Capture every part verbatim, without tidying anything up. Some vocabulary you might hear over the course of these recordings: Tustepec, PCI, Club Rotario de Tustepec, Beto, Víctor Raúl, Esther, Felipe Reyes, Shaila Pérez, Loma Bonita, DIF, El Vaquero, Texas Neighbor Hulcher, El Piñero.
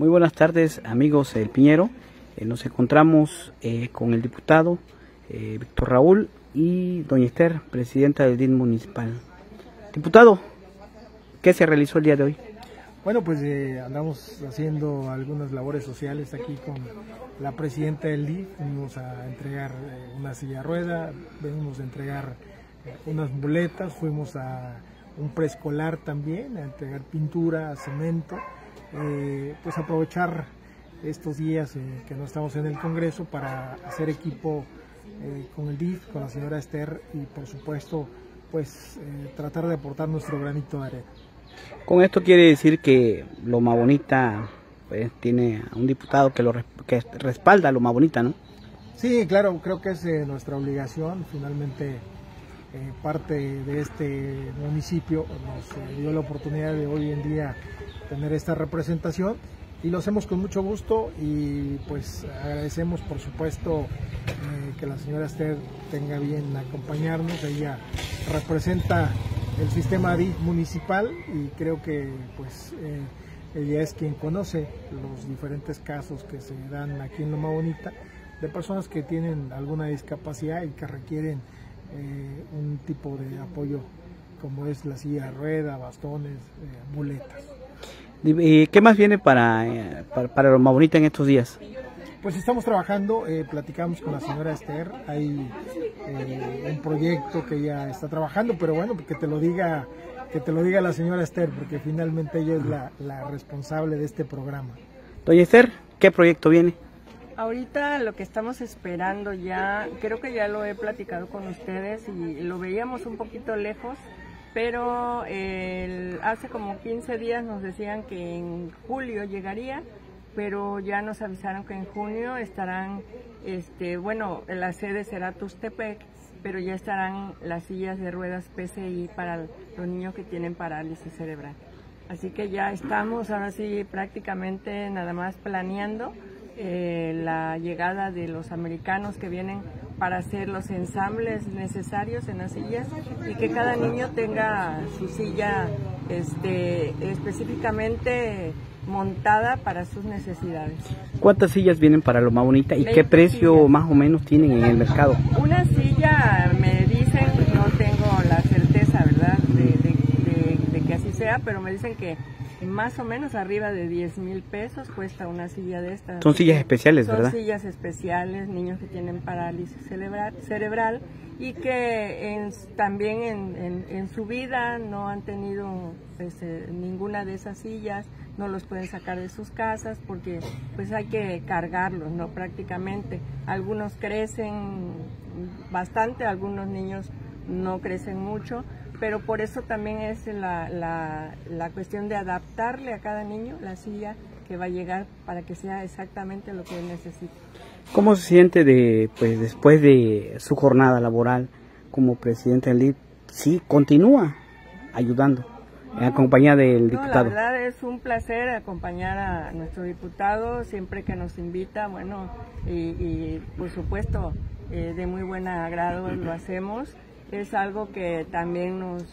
Muy buenas tardes, amigos del Piñero. Eh, nos encontramos eh, con el diputado eh, Víctor Raúl y doña Esther, presidenta del D I T municipal. Diputado, ¿qué se realizó el día de hoy? Bueno, pues eh, andamos haciendo algunas labores sociales aquí con la presidenta del D I T. Venimos a entregar eh, una silla rueda, venimos a entregar eh, unas muletas, fuimos a un preescolar también, a entregar pintura, cemento. Eh, pues aprovechar estos días eh, que no estamos en el Congreso para hacer equipo eh, con el D I T, con la señora Esther y por supuesto pues eh, tratar de aportar nuestro granito de arena. Con esto quiere decir que Loma Bonita pues, tiene a un diputado que, lo, que respalda a Loma Bonita, ¿no? Sí, claro, creo que es eh, nuestra obligación. Finalmente eh, parte de este municipio nos eh, dio la oportunidad de hoy en día tener esta representación y lo hacemos con mucho gusto y pues agradecemos por supuesto eh, que la señora Esther tenga bien acompañarnos. Ella representa el sistema D I T municipal y creo que pues eh, ella es quien conoce los diferentes casos que se dan aquí en Loma Bonita de personas que tienen alguna discapacidad y que requieren eh, un tipo de apoyo como es la silla de rueda, bastones, eh, muletas. ¿Qué más viene para, para, para Loma Bonita en estos días? Pues estamos trabajando, eh, platicamos con la señora Esther, hay eh, un proyecto que ella está trabajando, pero bueno, que te lo diga, que te lo diga la señora Esther, porque finalmente ella es la, la responsable de este programa. Doña Esther, ¿qué proyecto viene? Ahorita lo que estamos esperando ya, creo que ya lo he platicado con ustedes y lo veíamos un poquito lejos, pero eh, hace como quince días nos decían que en julio llegaría, pero ya nos avisaron que en junio estarán, este, bueno, la sede será Tustepec, pero ya estarán las sillas de ruedas P C I para los niños que tienen parálisis cerebral. Así que ya estamos, ahora sí, prácticamente nada más planeando eh, la llegada de los americanos que vienen para hacer los ensambles necesarios en las sillas y que cada niño tenga su silla este, específicamente montada para sus necesidades. ¿Cuántas sillas vienen para Loma Bonita y qué precio sillas más o menos tienen en el mercado? Una silla, me dicen, no tengo la certeza, ¿verdad?, de, de, de, de que así sea, pero me dicen que más o menos arriba de diez mil pesos cuesta una silla de estas. Son sillas especiales, son, ¿verdad? Son sillas especiales, niños que tienen parálisis cerebral, cerebral y que en, también en, en, en su vida no han tenido ese, ninguna de esas sillas, no los pueden sacar de sus casas porque pues hay que cargarlos, ¿no?, prácticamente. Algunos crecen bastante, algunos niños no crecen mucho, pero por eso también es la, la, la cuestión de adaptarle a cada niño la silla que va a llegar para que sea exactamente lo que él necesita. ¿Cómo se siente de, pues, después de su jornada laboral como presidente del D I T? Sí, continúa ayudando en no, compañía del no, diputado. La verdad es un placer acompañar a nuestro diputado siempre que nos invita, bueno, y, y por supuesto eh, de muy buen agrado lo hacemos. Es algo que también nos,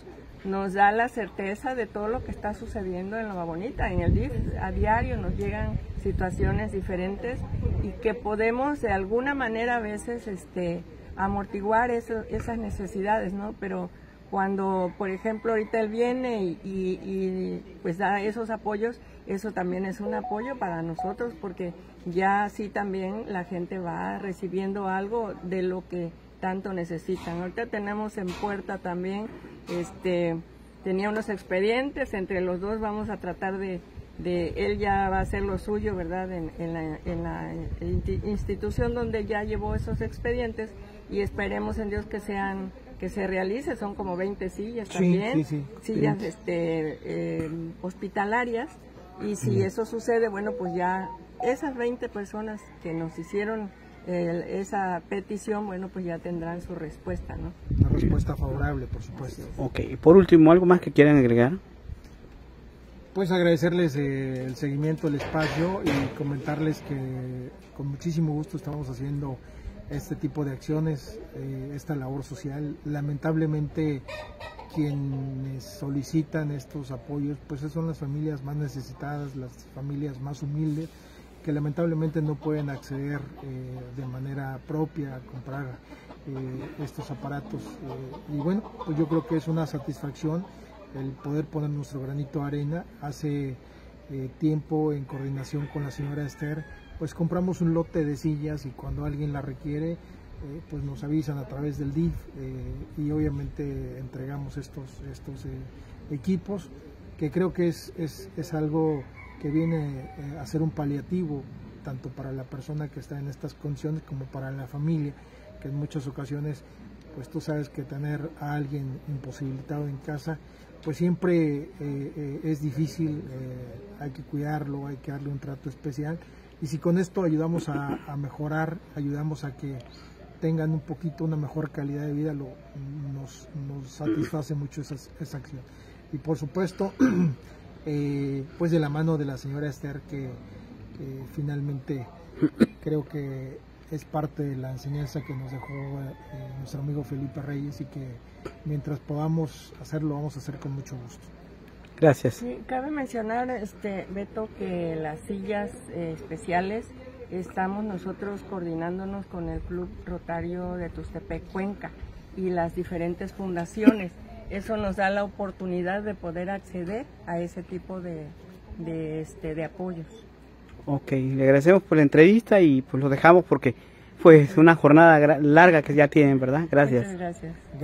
nos da la certeza de todo lo que está sucediendo en Loma Bonita. En el D I T a diario nos llegan situaciones diferentes y que podemos de alguna manera a veces este, amortiguar eso, esas necesidades, ¿no? Pero cuando, por ejemplo, ahorita él viene y, y, y pues da esos apoyos, eso también es un apoyo para nosotros porque ya así también la gente va recibiendo algo de lo que tanto necesitan. Ahorita tenemos en puerta también, este, tenía unos expedientes, entre los dos vamos a tratar de, de él ya va a hacer lo suyo, ¿verdad?, en, en, la, en la institución donde ya llevó esos expedientes y esperemos en Dios que sean, que se realice, son como veinte sillas también, sí, sí, sí, sillas sí. Este, eh, hospitalarias y si sí. eso sucede, bueno, pues ya esas veinte personas que nos hicieron El, esa petición, bueno, pues ya tendrán su respuesta, ¿no? Una respuesta favorable, por supuesto. Ok, y por último, ¿algo más que quieran agregar? Pues agradecerles eh, el seguimiento, el espacio y comentarles que con muchísimo gusto estamos haciendo este tipo de acciones, eh, esta labor social. Lamentablemente quienes solicitan estos apoyos pues son las familias más necesitadas, las familias más humildes, que lamentablemente no pueden acceder eh, de manera propia a comprar eh, estos aparatos. Eh, y bueno, pues yo creo que es una satisfacción el poder poner nuestro granito de arena. Hace eh, tiempo, en coordinación con la señora Esther, pues compramos un lote de sillas, y cuando alguien la requiere, eh, pues nos avisan a través del D I F, eh, y obviamente entregamos estos, estos eh, equipos, que creo que es, es, es algo que viene a ser un paliativo tanto para la persona que está en estas condiciones como para la familia, que en muchas ocasiones pues tú sabes que tener a alguien imposibilitado en casa pues siempre eh, eh, es difícil, eh, hay que cuidarlo, hay que darle un trato especial, y si con esto ayudamos a, a mejorar, ayudamos a que tengan un poquito una mejor calidad de vida, lo, nos, nos satisface mucho esas, esa acción. Y por supuesto Eh, pues de la mano de la señora Esther, que, que finalmente creo que es parte de la enseñanza que nos dejó eh, nuestro amigo Felipe Reyes, y que mientras podamos hacerlo vamos a hacer con mucho gusto. Gracias. Sí, cabe mencionar, este, Beto, que las sillas eh, especiales estamos nosotros coordinándonos con el Club Rotario de Tustepec Cuenca y las diferentes fundaciones. Eso nos da la oportunidad de poder acceder a ese tipo de, de, este, de apoyos. Ok, le agradecemos por la entrevista y pues lo dejamos porque fue una jornada larga que ya tienen, ¿verdad? Gracias. Muchas gracias.